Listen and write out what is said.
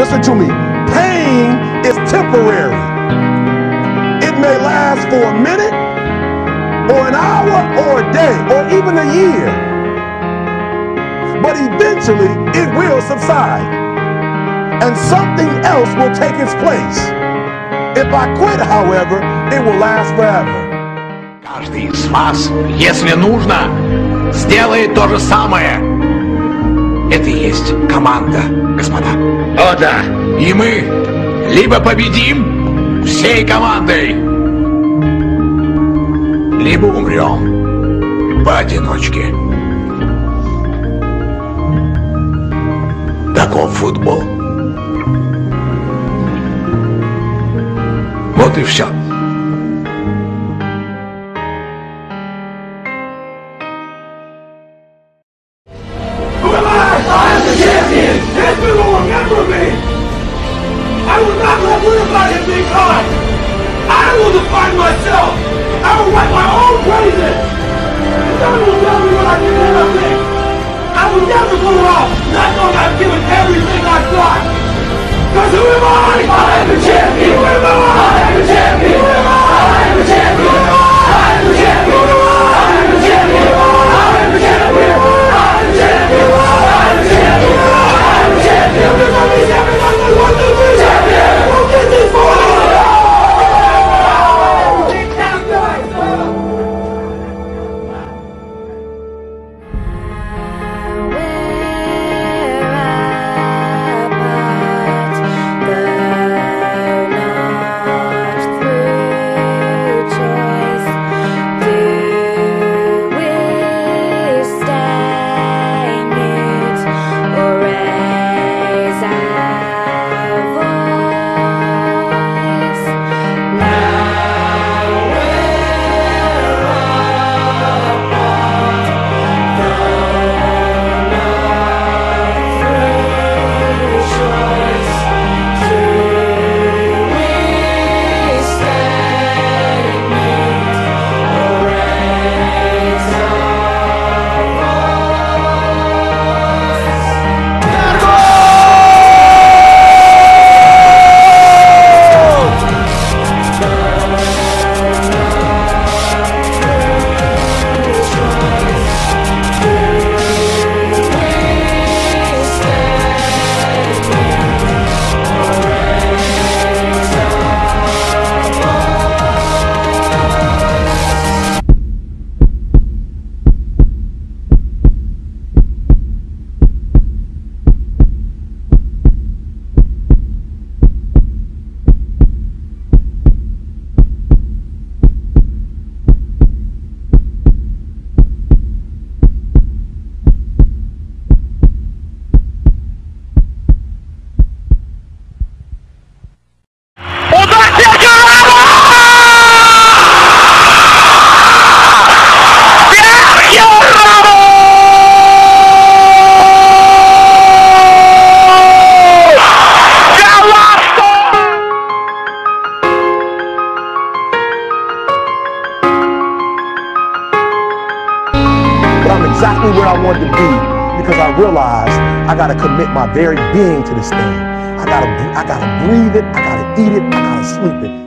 Listen to me. Pain is temporary. It may last for a minute, or an hour, or a day, or even a year. But eventually, it will subside. And something else will take its place. If I quit, however, it will last forever. Каждый из вас, если нужно, сделает то же самое. Это и есть команда, господа. О да, и мы либо победим всей командой, либо умрем поодиночке. Таков футбол. Вот и все. Exactly where I wanted to be, because I realized I gotta commit my very being to this thing. I gotta breathe it, I gotta eat it, I gotta sleep it.